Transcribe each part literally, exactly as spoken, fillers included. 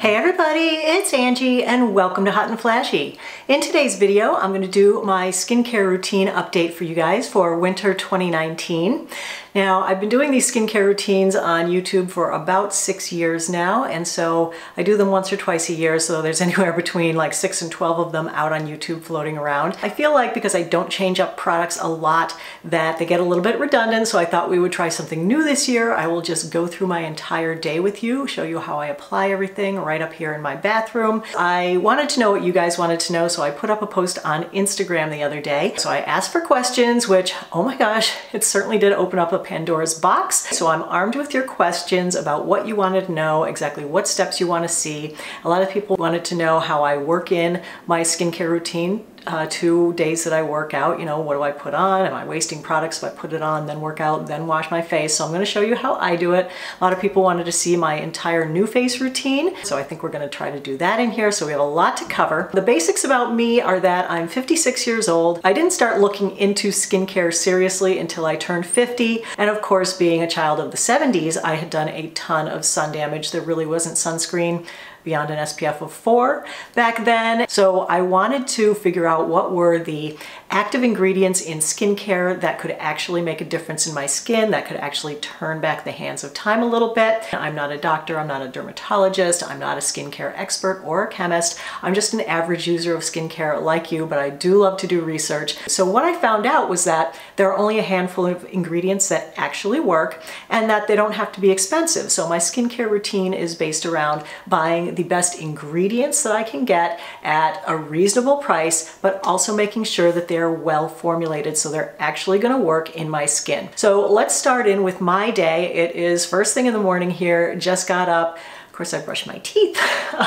Hey everybody, it's Angie and welcome to Hot and Flashy. In today's video, I'm going to do my skincare routine update for you guys for winter twenty nineteen. Now, I've been doing these skincare routines on YouTube for about six years now, and so I do them once or twice a year, so there's anywhere between like six and twelve of them out on YouTube floating around. I feel like because I don't change up products a lot that they get a little bit redundant, so I thought we would try something new this year. I will just go through my entire day with you, show you how I apply everything right up here in my bathroom. I wanted to know what you guys wanted to know, so I put up a post on Instagram the other day. So I asked for questions, which, oh my gosh, it certainly did open up a Pandora's box. So I'm armed with your questions about what you wanted to know, exactly what steps you want to see. A lot of people wanted to know how I work in my skincare routine. Uh, two days that I work out, you know, what do I put on? Am I wasting products if I put it on, then work out, then wash my face? So I'm going to show you how I do it. A lot of people wanted to see my entire NuFace routine, so I think we're going to try to do that in here. So we have a lot to cover. The basics about me are that I'm fifty-six years old. I didn't start looking into skincare seriously until I turned fifty, and of course, being a child of the seventies, I had done a ton of sun damage. There really wasn't sunscreen beyond an S P F of four back then. So I wanted to figure out what were the active ingredients in skincare that could actually make a difference in my skin, that could actually turn back the hands of time a little bit. I'm not a doctor, I'm not a dermatologist, I'm not a skincare expert or a chemist. I'm just an average user of skincare like you, but I do love to do research. So what I found out was that there are only a handful of ingredients that actually work and that they don't have to be expensive. So my skincare routine is based around buying the best ingredients that I can get at a reasonable price, but also making sure that they're well formulated so they're actually going to work in my skin. So let's start in with my day. It is first thing in the morning here, just got up. Of course, I brush my teeth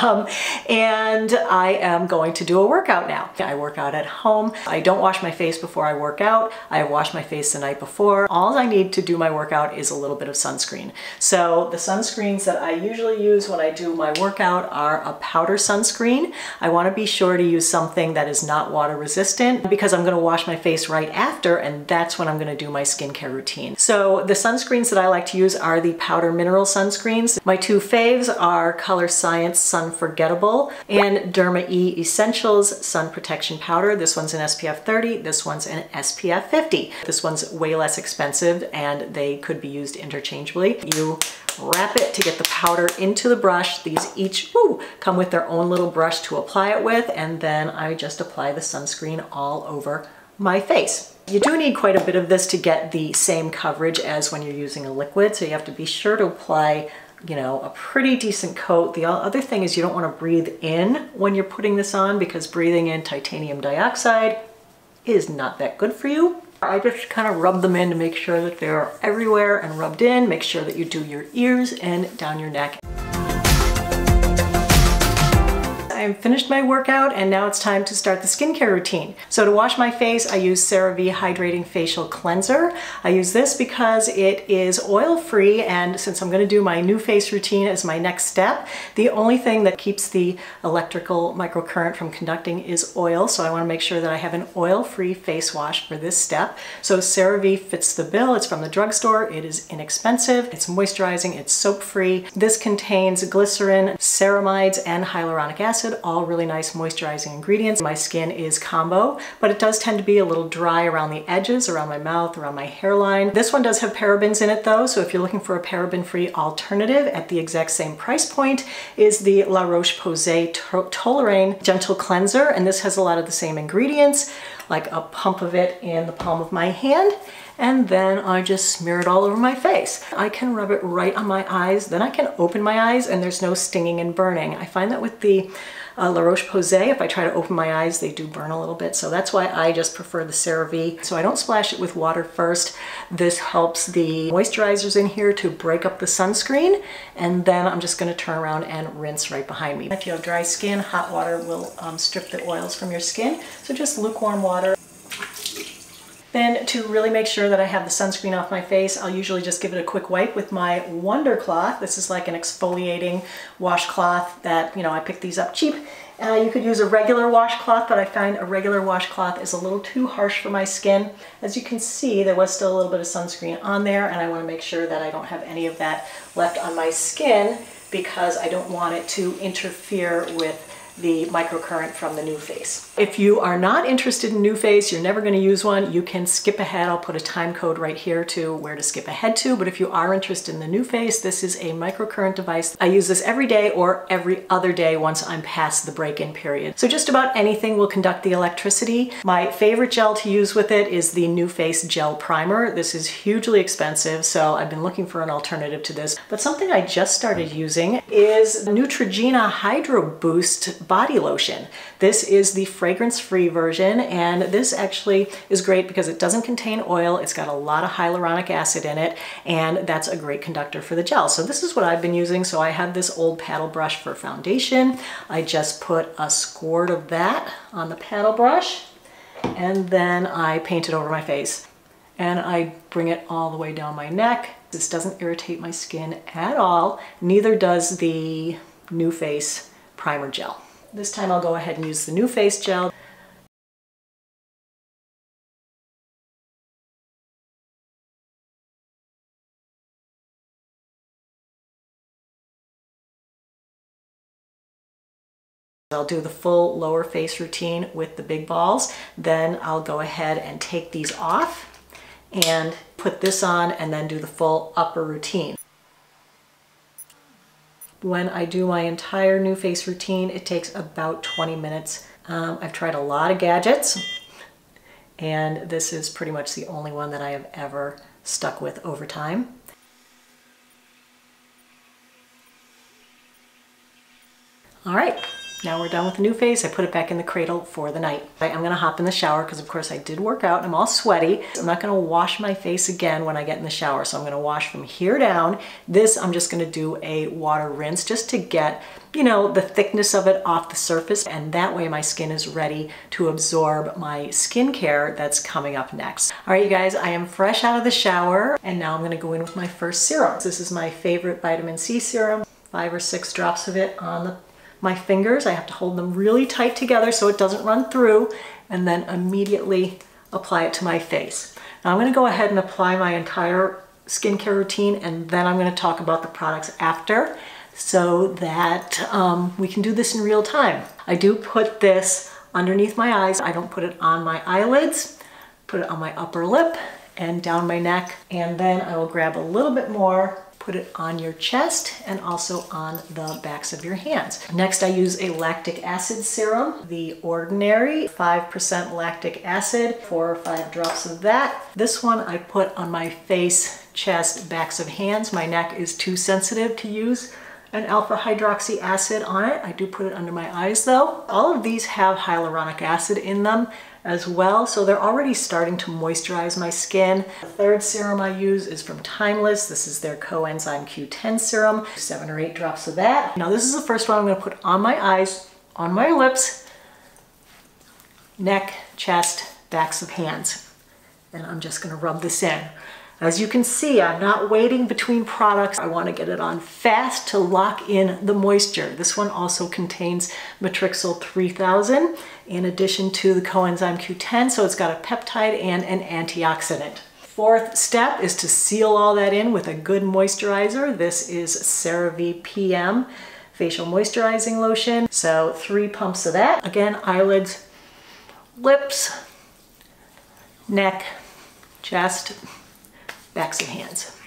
um, and I am going to do a workout now. I work out at home. I don't wash my face before I work out. I wash my face the night before. All I need to do my workout is a little bit of sunscreen. So the sunscreens that I usually use when I do my workout are a powder sunscreen. I want to be sure to use something that is not water resistant because I'm going to wash my face right after, and that's when I'm going to do my skincare routine. So the sunscreens that I like to use are the powder mineral sunscreens. My two faves are are Color Science Sun Forgettable and Derma E Essentials Sun Protection Powder. This one's an S P F thirty, this one's an S P F fifty. This one's way less expensive and they could be used interchangeably. You wrap it to get the powder into the brush. These each woo, come with their own little brush to apply it with, and then I just apply the sunscreen all over my face. You do need quite a bit of this to get the same coverage as when you're using a liquid, so you have to be sure to apply, you know, a pretty decent coat. The other thing is you don't want to breathe in when you're putting this on because breathing in titanium dioxide is not that good for you. I just kind of rub them in to make sure that they're everywhere and rubbed in. Make sure that you do your ears and down your neck. I've finished my workout and now it's time to start the skincare routine. So to wash my face, I use CeraVe Hydrating Facial Cleanser. I use this because it is oil-free, and since I'm going to do my NuFace routine as my next step, the only thing that keeps the electrical microcurrent from conducting is oil, so I want to make sure that I have an oil-free face wash for this step. So CeraVe fits the bill. It's from the drugstore. It is inexpensive. It's moisturizing. It's soap-free. This contains glycerin, ceramides, and hyaluronic acid. All really nice moisturizing ingredients. My skin is combo, but it does tend to be a little dry around the edges, around my mouth, around my hairline. This one does have parabens in it though, so if you're looking for a paraben-free alternative at the exact same price point is the La Roche-Posay Toleriane Gentle Cleanser, and this has a lot of the same ingredients, like a pump of it in the palm of my hand, and then I just smear it all over my face. I can rub it right on my eyes, then I can open my eyes and there's no stinging and burning. I find that with the Uh, La Roche-Posay, if I try to open my eyes, they do burn a little bit, so that's why I just prefer the CeraVe. So I don't splash it with water first. This helps the moisturizers in here to break up the sunscreen, and then I'm just going to turn around and rinse right behind me. If you have dry skin, hot water will um, strip the oils from your skin, so just lukewarm water. Then to really make sure that I have the sunscreen off my face, I'll usually just give it a quick wipe with my Wonder Cloth. This is like an exfoliating washcloth that, you know, I picked these up cheap. Uh, you could use a regular washcloth, but I find a regular washcloth is a little too harsh for my skin. As you can see, there was still a little bit of sunscreen on there, and I want to make sure that I don't have any of that left on my skin because I don't want it to interfere with the microcurrent from the NuFace. If you are not interested in NuFace, you're never going to use one, you can skip ahead. I'll put a time code right here to where to skip ahead to, but if you are interested in the NuFace, this is a microcurrent device. I use this every day or every other day once I'm past the break-in period. So just about anything will conduct the electricity. My favorite gel to use with it is the NuFace Gel Primer. This is hugely expensive, so I've been looking for an alternative to this. But something I just started using is the Neutrogena Hydro Boost Body Lotion. This is the fragrance-free version, and this actually is great because it doesn't contain oil, it's got a lot of hyaluronic acid in it, and that's a great conductor for the gel. So this is what I've been using. So I had this old paddle brush for foundation. I just put a squirt of that on the paddle brush, and then I paint it over my face. And I bring it all the way down my neck. This doesn't irritate my skin at all, neither does the NuFace Primer Gel. This time I'll go ahead and use the NuFace Gel. I'll do the full lower face routine with the big balls. Then I'll go ahead and take these off and put this on, and then do the full upper routine. When I do my entire NuFace routine, it takes about twenty minutes. Um, I've tried a lot of gadgets, and this is pretty much the only one that I have ever stuck with over time. All right, now we're done with the NuFace. I put it back in the cradle for the night. I'm gonna hop in the shower because of course I did work out and I'm all sweaty. I'm not gonna wash my face again when I get in the shower. So I'm gonna wash from here down. This, I'm just gonna do a water rinse just to get, you know, the thickness of it off the surface. And that way my skin is ready to absorb my skincare that's coming up next. All right, you guys, I am fresh out of the shower and now I'm gonna go in with my first serum. This is my favorite vitamin C serum, five or six drops of it on the my fingers. I have to hold them really tight together so it doesn't run through, and then immediately apply it to my face. Now I'm going to go ahead and apply my entire skincare routine, and then I'm going to talk about the products after so that um, we can do this in real time. I do put this underneath my eyes. I don't put it on my eyelids, put it on my upper lip and down my neck, and then I will grab a little bit more, put it on your chest and also on the backs of your hands. Next, I use a lactic acid serum, The Ordinary, five percent lactic acid, four or five drops of that. This one I put on my face, chest, backs of hands. My neck is too sensitive to use an alpha hydroxy acid on it. I do put it under my eyes though. All of these have hyaluronic acid in them as well, so they're already starting to moisturize my skin. The third serum I use is from Timeless. This is their CoEnzyme Q ten serum, seven or eight drops of that. Now this is the first one I'm gonna put on my eyes, on my lips, neck, chest, backs of hands. And I'm just gonna rub this in. As you can see, I'm not waiting between products. I want to get it on fast to lock in the moisture. This one also contains Matrixyl three thousand in addition to the CoEnzyme Q ten, so it's got a peptide and an antioxidant. Fourth step is to seal all that in with a good moisturizer. This is CeraVe P M Facial Moisturizing Lotion. So three pumps of that. Again, eyelids, lips, neck, chest, backs of hands.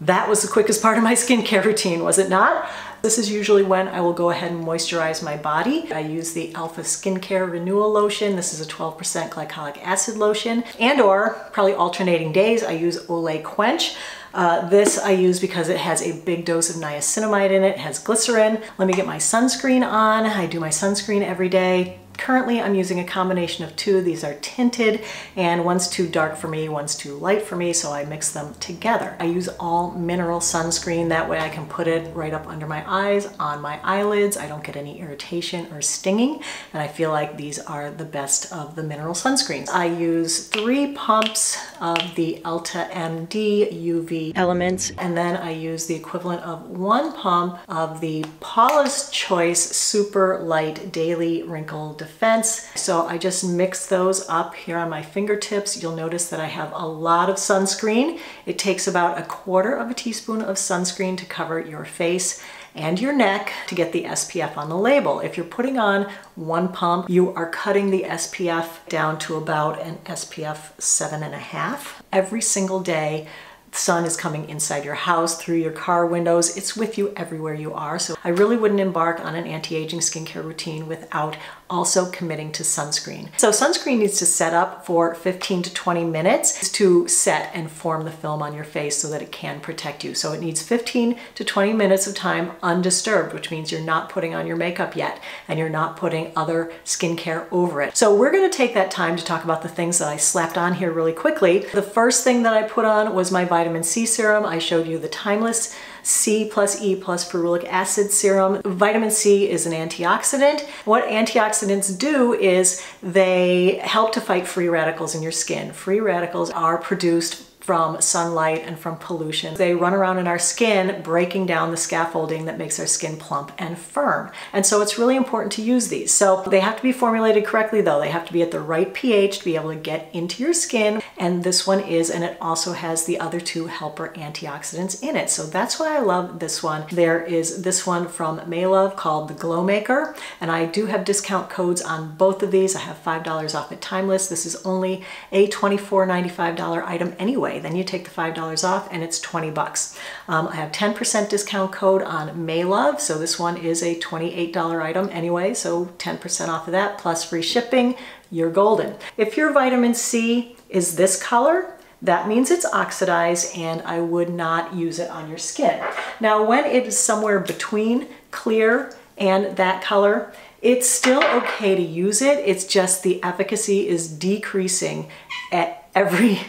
That was the quickest part of my skincare routine, was it not? This is usually when I will go ahead and moisturize my body. I use the Alpha Skincare Renewal Lotion. This is a twelve percent glycolic acid lotion, and or probably alternating days, I use Olay Quench. Uh, this I use because it has a big dose of niacinamide in it, it has glycerin. Let me get my sunscreen on. I do my sunscreen every day. Currently, I'm using a combination of two. These are tinted, and one's too dark for me, one's too light for me, so I mix them together. I use all mineral sunscreen. That way I can put it right up under my eyes, on my eyelids. I don't get any irritation or stinging, and I feel like these are the best of the mineral sunscreens. I use three pumps of the Elta M D U V Elements, and then I use the equivalent of one pump of the Paula's Choice Super Light Daily Wrinkle Defense. So I just mix those up here on my fingertips. You'll notice that I have a lot of sunscreen. It takes about a quarter of a teaspoon of sunscreen to cover your face and your neck to get the S P F on the label. If you're putting on one pump, you are cutting the S P F down to about an S P F seven and a half. Every single day, sun is coming inside your house, through your car windows. It's with you everywhere you are. So I really wouldn't embark on an anti-aging skincare routine without also committing to sunscreen. So sunscreen needs to set up for fifteen to twenty minutes to set and form the film on your face so that it can protect you. So it needs fifteen to twenty minutes of time undisturbed, which means you're not putting on your makeup yet and you're not putting other skincare over it. So we're gonna take that time to talk about the things that I slapped on here really quickly. The first thing that I put on was my vitamin C serum. I showed you the Timeless C plus E plus ferulic acid serum. Vitamin C is an antioxidant. What antioxidants do is they help to fight free radicals in your skin. Free radicals are produced from sunlight and from pollution. They run around in our skin, breaking down the scaffolding that makes our skin plump and firm. And so it's really important to use these. So they have to be formulated correctly though. They have to be at the right pH to be able to get into your skin. And this one is, and it also has the other two helper antioxidants in it. So that's why I love this one. There is this one from Maelove called the Glow Maker. And I do have discount codes on both of these. I have five dollars off at Timeless. This is only a twenty-four ninety-five item anyway. Then you take the five dollars off and it's twenty bucks. Um, I have ten percent discount code on Maelove. So this one is a twenty-eight dollar item anyway. So ten percent off of that plus free shipping, you're golden. If your vitamin C is this color, that means it's oxidized and I would not use it on your skin. Now, when it is somewhere between clear and that color, it's still okay to use it. It's just the efficacy is decreasing at every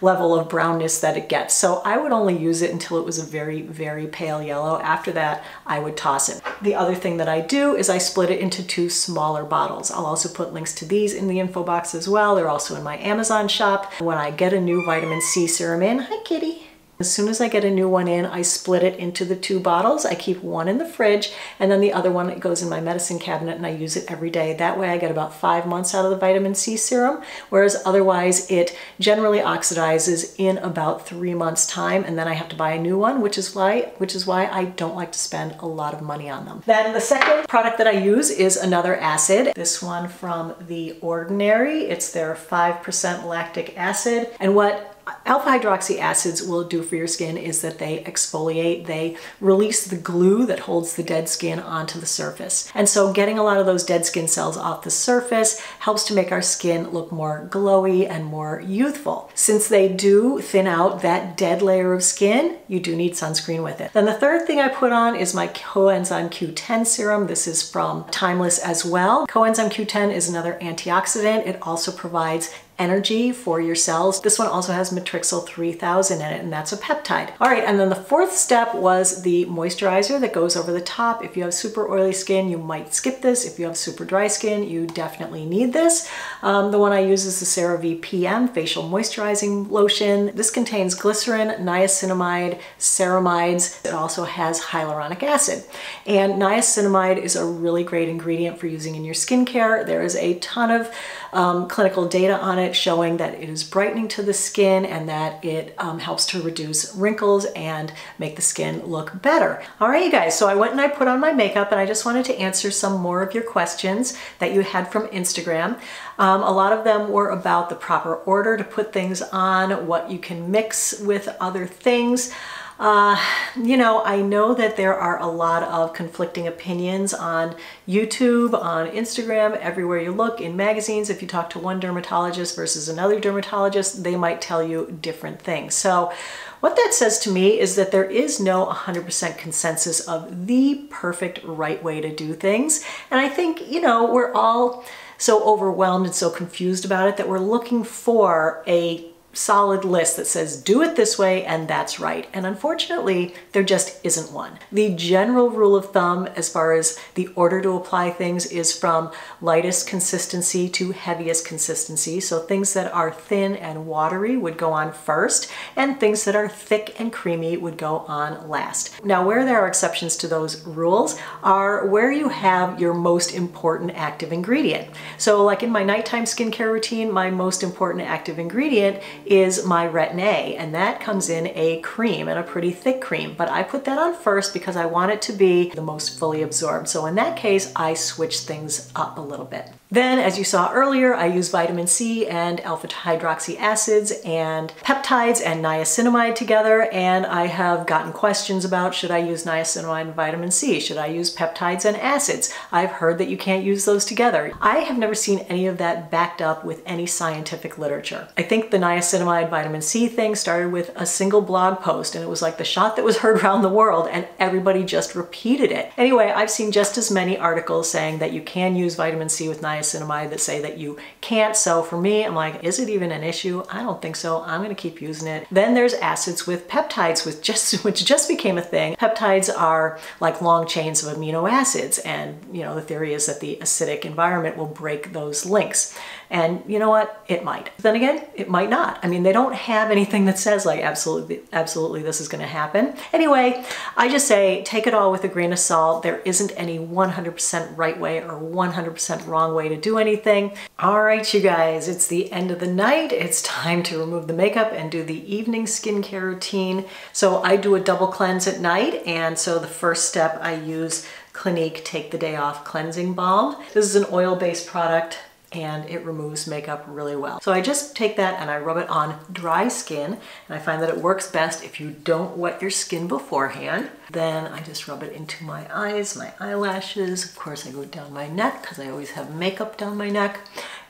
level of brownness that it gets. So I would only use it until it was a very, very pale yellow. After that, I would toss it. The other thing that I do is I split it into two smaller bottles. I'll also put links to these in the info box as well. They're also in my Amazon shop. When I get a new vitamin C serum in, hi kitty. As soon as I get a new one in, I split it into the two bottles. I keep one in the fridge and then the other one it goes in my medicine cabinet and I use it every day. That way I get about five months out of the vitamin C serum, whereas otherwise it generally oxidizes in about three months time and then I have to buy a new one, which is why, which is why I don't like to spend a lot of money on them. Then the second product that I use is another acid. This one from The Ordinary. It's their five percent lactic acid. And what alpha hydroxy acids will do for your skin is that they exfoliate, they release the glue that holds the dead skin onto the surface. And so getting a lot of those dead skin cells off the surface helps to make our skin look more glowy and more youthful. Since they do thin out that dead layer of skin, you do need sunscreen with it. Then the third thing I put on is my CoEnzyme Q ten serum. This is from Timeless as well. CoEnzyme Q ten is another antioxidant. It also provides energy for your cells. This one also has Matrixyl three thousand in it, and that's a peptide. All right, and then the fourth step was the moisturizer that goes over the top. If you have super oily skin, you might skip this. If you have super dry skin, you definitely need this. Um, the one I use is the CeraVe P M Facial Moisturizing Lotion. This contains glycerin, niacinamide, ceramides. It also has hyaluronic acid. And niacinamide is a really great ingredient for using in your skincare. There is a ton of um, clinical data on it showing that it is brightening to the skin and that it um, helps to reduce wrinkles and make the skin look better. All right, you guys, so I went and I put on my makeup and I just wanted to answer some more of your questions that you had from Instagram. Um, a lot of them were about the proper order to put things on, what you can mix with other things. Uh, you know, I know that there are a lot of conflicting opinions on YouTube, on Instagram, everywhere you look, in magazines. If you talk to one dermatologist versus another dermatologist, they might tell you different things. So what that says to me is that there is no one hundred percent consensus of the perfect right way to do things. And I think, you know, we're all so overwhelmed and so confused about it that we're looking for a solid list that says do it this way and that's right. And unfortunately, there just isn't one. The general rule of thumb as far as the order to apply things is from lightest consistency to heaviest consistency. So things that are thin and watery would go on first, and things that are thick and creamy would go on last. Now, where there are exceptions to those rules are where you have your most important active ingredient. So like in my nighttime skincare routine, my most important active ingredient is my Retin A, and that comes in a cream, and a pretty thick cream, but I put that on first because I want it to be the most fully absorbed. So in that case, I switch things up a little bit. Then, as you saw earlier, I use vitamin C and alpha hydroxy acids and peptides and niacinamide together, and I have gotten questions about, should I use niacinamide and vitamin C? Should I use peptides and acids? I've heard that you can't use those together. I have never seen any of that backed up with any scientific literature. I think the niacinamide vitamin C thing started with a single blog post, and it was like the shot that was heard around the world, and everybody just repeated it. Anyway, I've seen just as many articles saying that you can use vitamin C with niacinamide niacinamide that say that you can't. So for me, I'm like, is it even an issue? I don't think so. I'm gonna keep using it. Then there's acids with peptides, with just which just became a thing. Peptides are like long chains of amino acids, and you know, the theory is that the acidic environment will break those links. And you know what? It might. Then again, it might not. I mean, they don't have anything that says like absolutely, absolutely this is gonna happen. Anyway, I just say take it all with a grain of salt. There isn't any one hundred percent right way or one hundred percent wrong way to do anything. All right, you guys, it's the end of the night. It's time to remove the makeup and do the evening skincare routine. So I do a double cleanse at night, and so the first step I use Clinique Take the Day Off Cleansing Balm. This is an oil-based product, and it removes makeup really well. So I just take that and I rub it on dry skin, and I find that it works best if you don't wet your skin beforehand. Then I just rub it into my eyes, my eyelashes. Of course, I go down my neck because I always have makeup down my neck.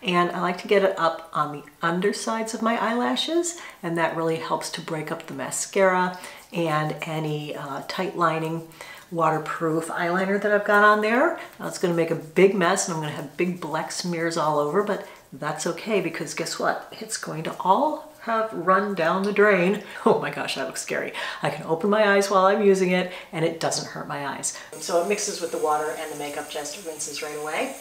And I like to get it up on the undersides of my eyelashes, and that really helps to break up the mascara and any uh, tight lining waterproof eyeliner that I've got on there. Now it's gonna make a big mess, and I'm gonna have big black smears all over, but that's okay, because guess what? It's going to all have run down the drain. Oh my gosh, that looks scary. I can open my eyes while I'm using it, and it doesn't hurt my eyes. So it mixes with the water, and the makeup just rinses right away.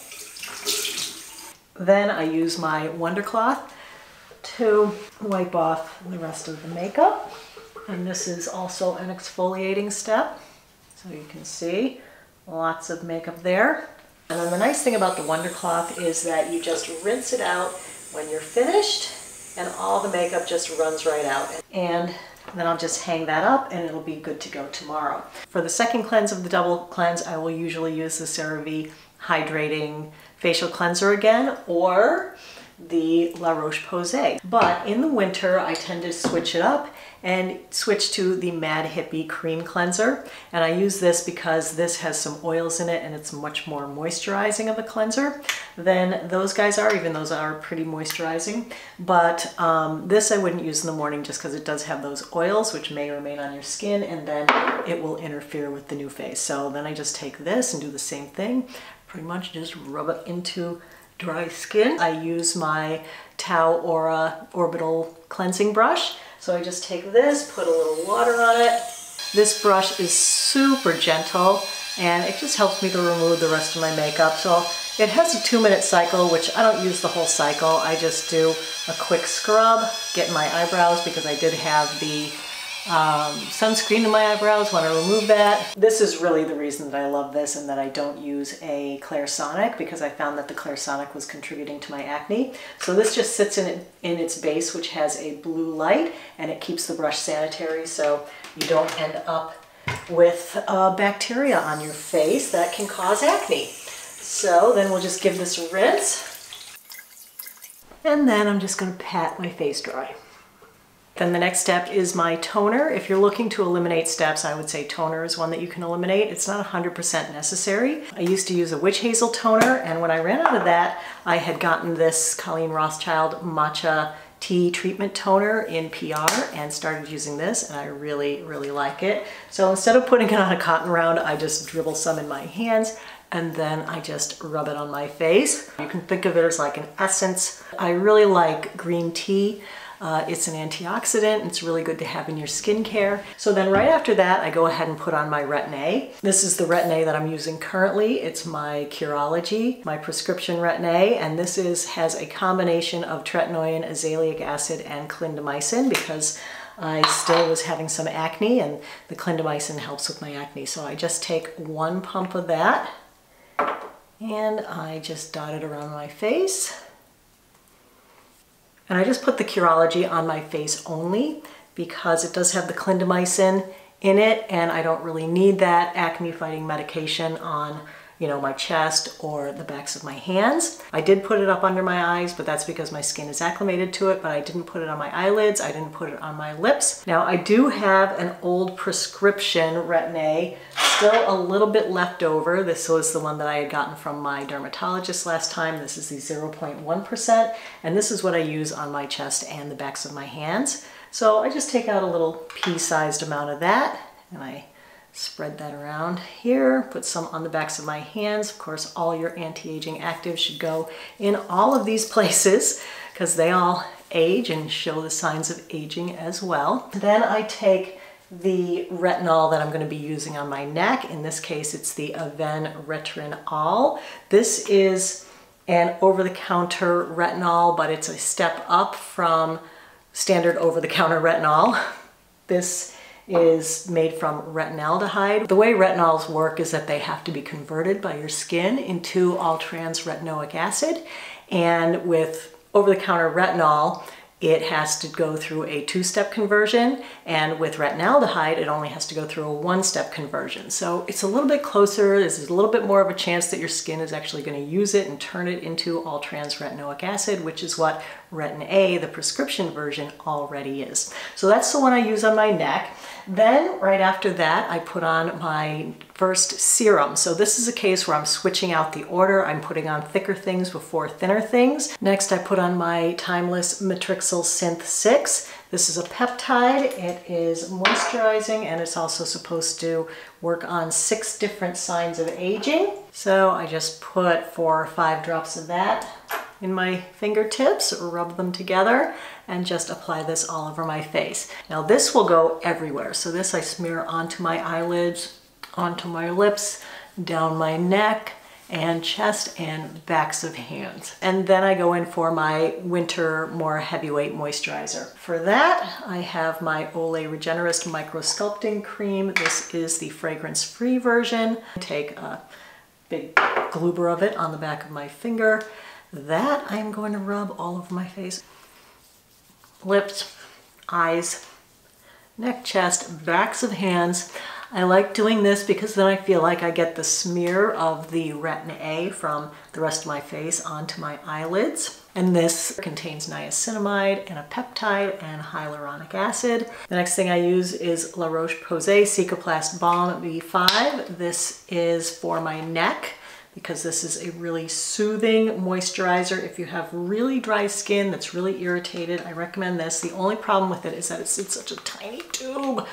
Then I use my Wonder Cloth to wipe off the rest of the makeup. And this is also an exfoliating step. So you can see lots of makeup there. And then the nice thing about the Wonder Cloth is that you just rinse it out when you're finished, and all the makeup just runs right out. And then I'll just hang that up, and it'll be good to go tomorrow. For the second cleanse of the double cleanse, I will usually use the CeraVe Hydrating Facial Cleanser again, or the La Roche-Posay. But in the winter, I tend to switch it up and switch to the Mad Hippie Cream Cleanser. And I use this because this has some oils in it, and it's much more moisturizing of a cleanser than those guys are, even those are pretty moisturizing. But um, this I wouldn't use in the morning just because it does have those oils, which may remain on your skin, and then it will interfere with the NuFace. So then I just take this and do the same thing. Pretty much just rub it into dry skin. I use my Tau Aura Orbital Cleansing Brush. So I just take this, put a little water on it. This brush is super gentle, and it just helps me to remove the rest of my makeup. So it has a two minute cycle, which I don't use the whole cycle. I just do a quick scrub, get my eyebrows, because I did have the Um, sunscreen in my eyebrows, want to remove that. This is really the reason that I love this, and that I don't use a Clarisonic, because I found that the Clarisonic was contributing to my acne. So this just sits in, it, in its base, which has a blue light, and it keeps the brush sanitary, so you don't end up with uh, bacteria on your face that can cause acne. So then we'll just give this a rinse, and then I'm just going to pat my face dry. Then the next step is my toner. If you're looking to eliminate steps, I would say toner is one that you can eliminate. It's not one hundred percent necessary. I used to use a witch hazel toner, and when I ran out of that, I had gotten this Colleen Rothschild Matcha Tea Treatment Toner in P R, and started using this, and I really, really like it. So instead of putting it on a cotton round, I just dribble some in my hands, and then I just rub it on my face. You can think of it as like an essence. I really like green tea. Uh, it's an antioxidant. It's really good to have in your skincare. So then right after that, I go ahead and put on my Retin A. This is the Retin A that I'm using currently. It's my Curology, my prescription Retin A, and this is has a combination of tretinoin, azelaic acid, and clindamycin because I still was having some acne, and the clindamycin helps with my acne. So I just take one pump of that and I just dot it around my face. And I just put the Curology on my face only because it does have the clindamycin in it, and I don't really need that acne fighting medication on, you know, my chest or the backs of my hands. I did put it up under my eyes, but that's because my skin is acclimated to it, but I didn't put it on my eyelids. I didn't put it on my lips. Now I do have an old prescription Retin A, still a little bit left over. This was the one that I had gotten from my dermatologist last time. This is the zero point one percent, and this is what I use on my chest and the backs of my hands. So I just take out a little pea-sized amount of that, and I spread that around here, put some on the backs of my hands. Of course, all your anti-aging actives should go in all of these places because they all age and show the signs of aging as well. Then I take the retinol that I'm going to be using on my neck. In this case, it's the Aven Retinol. This is an over-the-counter retinol, but it's a step up from standard over-the-counter retinol. This is made from retinaldehyde. The way retinols work is that they have to be converted by your skin into all-trans retinoic acid, and with over-the-counter retinol, it has to go through a two-step conversion, and with retinaldehyde, it only has to go through a one-step conversion. So it's a little bit closer. This is a little bit more of a chance that your skin is actually going to use it and turn it into all-trans retinoic acid, which is what Retin A, the prescription version, already is. So that's the one I use on my neck. Then right after that, I put on my first serum. So this is a case where I'm switching out the order. I'm putting on thicker things before thinner things. Next, I put on my Timeless Matrixyl Synth six. This is a peptide. It is moisturizing, and it's also supposed to work on six different signs of aging. So I just put four or five drops of that in my fingertips, rub them together, and just apply this all over my face. Now this will go everywhere. So this I smear onto my eyelids, onto my lips, down my neck and chest and backs of hands. And then I go in for my winter, more heavyweight moisturizer. For that, I have my Olay Regenerist Micro Sculpting Cream. This is the fragrance-free version. Take a big gloober of it on the back of my finger. That I'm going to rub all over my face, lips, eyes, neck, chest, backs of hands. I like doing this because then I feel like I get the smear of the Retin A from the rest of my face onto my eyelids. And this contains niacinamide and a peptide and hyaluronic acid. The next thing I use is La Roche-Posay Cicaplast Balm B five. This is for my neck, because this is a really soothing moisturizer. If you have really dry skin that's really irritated, I recommend this. The only problem with it is that it's in such a tiny tube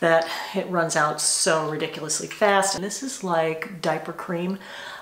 that it runs out so ridiculously fast. And this is like diaper cream.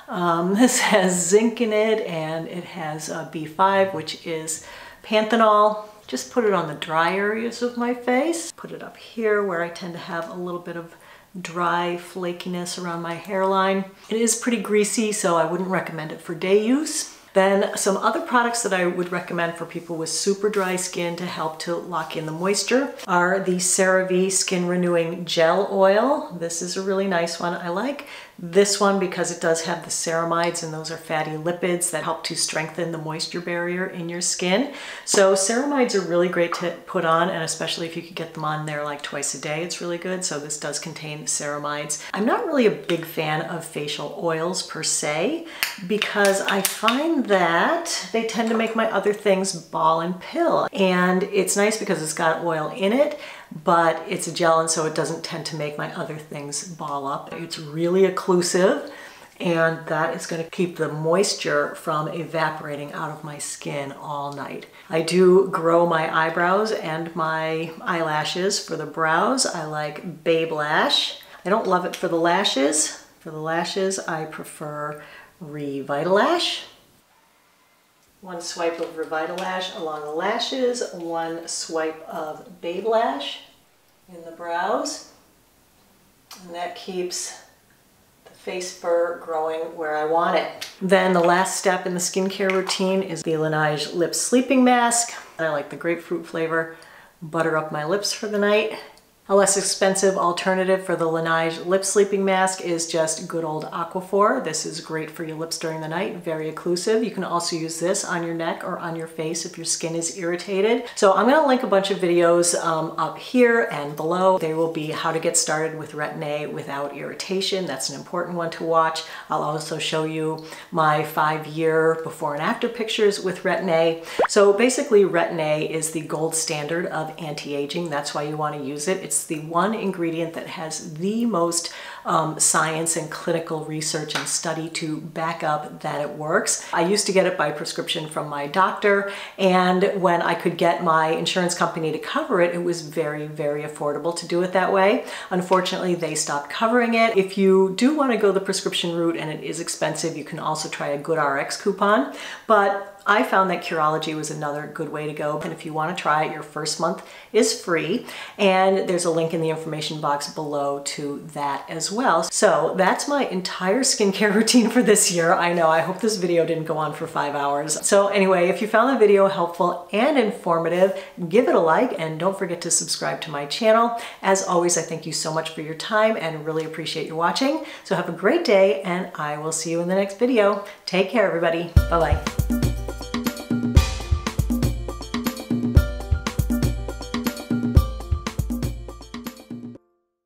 Um, this has zinc in it, and it has a B five, which is panthenol. Just put it on the dry areas of my face. Put it up here where I tend to have a little bit of dry flakiness around my hairline. It is pretty greasy, so I wouldn't recommend it for day use. Then some other products that I would recommend for people with super dry skin to help to lock in the moisture are the CeraVe Skin Renewing Gel Oil. This is a really nice one. I like this one because it does have the ceramides, and those are fatty lipids that help to strengthen the moisture barrier in your skin. So ceramides are really great to put on, and especially if you could get them on there like twice a day, it's really good. So this does contain ceramides. I'm not really a big fan of facial oils per se, because I find that they tend to make my other things ball and pill, and it's nice because it's got oil in it, but it's a gel, and so it doesn't tend to make my other things ball up. It's really occlusive, and that is going to keep the moisture from evaporating out of my skin all night. I do grow my eyebrows and my eyelashes. For the brows, I like Babe Lash. I don't love it for the lashes. For the lashes, I prefer Revitalash. one swipe of Revitalash along the lashes, one swipe of Babe Lash in the brows, and that keeps face fur growing where I want it. Then the last step in the skincare routine is the Laneige Lip Sleeping Mask. I like the grapefruit flavor. Butter up my lips for the night. A less expensive alternative for the Laneige Lip Sleeping Mask is just good old Aquaphor. This is great for your lips during the night, very occlusive. You can also use this on your neck or on your face if your skin is irritated. So I'm gonna link a bunch of videos um, up here and below. They will be how to get started with Retin-A without irritation. That's an important one to watch. I'll also show you my five year before and after pictures with Retin-A. So basically Retin-A is the gold standard of anti-aging. That's why you wanna use it. It's It's the one ingredient that has the most um, science and clinical research and study to back up that it works. I used to get it by prescription from my doctor, and when I could get my insurance company to cover it, it was very, very affordable to do it that way. Unfortunately, they stopped covering it. If you do want to go the prescription route and it is expensive, you can also try a Good R X coupon, but I found that Curology was another good way to go. And if you want to try it, your first month is free. And there's a link in the information box below to that as well. So that's my entire skincare routine for this year. I know, I hope this video didn't go on for five hours. So anyway, if you found the video helpful and informative, give it a like and don't forget to subscribe to my channel. As always, I thank you so much for your time and really appreciate you watching. So have a great day and I will see you in the next video. Take care, everybody. Bye-bye.